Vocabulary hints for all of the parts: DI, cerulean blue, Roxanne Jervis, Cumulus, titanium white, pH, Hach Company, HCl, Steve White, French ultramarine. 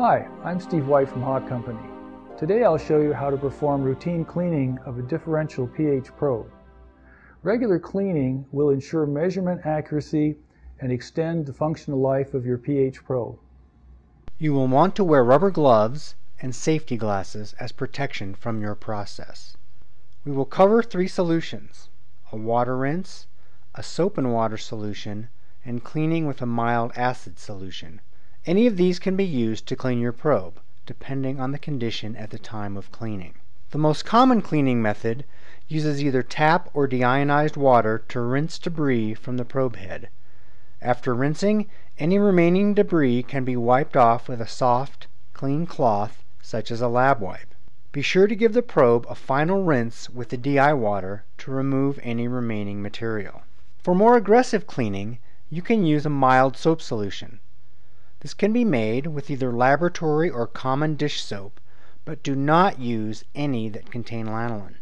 Hi, I'm Steve White from Hach Company. Today I'll show you how to perform routine cleaning of a differential pH probe. Regular cleaning will ensure measurement accuracy and extend the functional life of your pH probe. You will want to wear rubber gloves and safety glasses as protection from your process. We will cover three solutions: a water rinse, a soap and water solution, and cleaning with a mild acid solution. Any of these can be used to clean your probe, depending on the condition at the time of cleaning. The most common cleaning method uses either tap or deionized water to rinse debris from the probe head. After rinsing, any remaining debris can be wiped off with a soft, clean cloth, such as a lab wipe. Be sure to give the probe a final rinse with the DI water to remove any remaining material. For more aggressive cleaning, you can use a mild soap solution. This can be made with either laboratory or common dish soap, but do not use any that contain lanolin.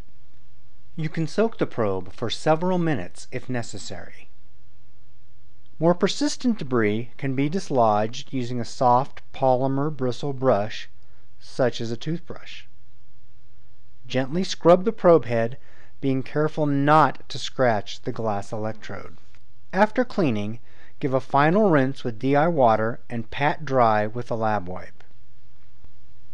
You can soak the probe for several minutes if necessary. More persistent debris can be dislodged using a soft polymer bristle brush, such as a toothbrush. Gently scrub the probe head, being careful not to scratch the glass electrode. After cleaning, give a final rinse with DI water and pat dry with a lab wipe.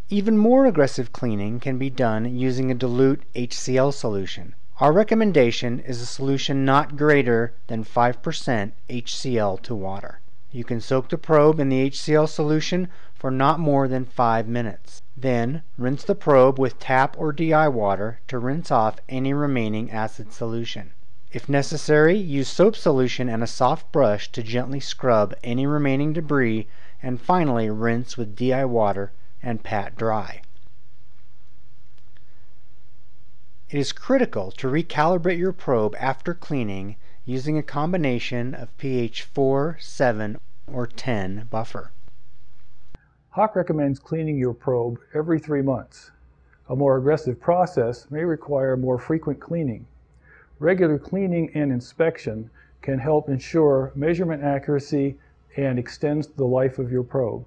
Even more aggressive cleaning can be done using a dilute HCl solution. Our recommendation is a solution not greater than 5% HCl to water. You can soak the probe in the HCl solution for not more than 5 minutes. Then, rinse the probe with tap or DI water to rinse off any remaining acid solution. If necessary, use soap solution and a soft brush to gently scrub any remaining debris, and finally rinse with DI water and pat dry. It is critical to recalibrate your probe after cleaning using a combination of pH 4, 7, or 10 buffer. Hach recommends cleaning your probe every 3 months. A more aggressive process may require more frequent cleaning. Regular cleaning and inspection can help ensure measurement accuracy and extends the life of your probe.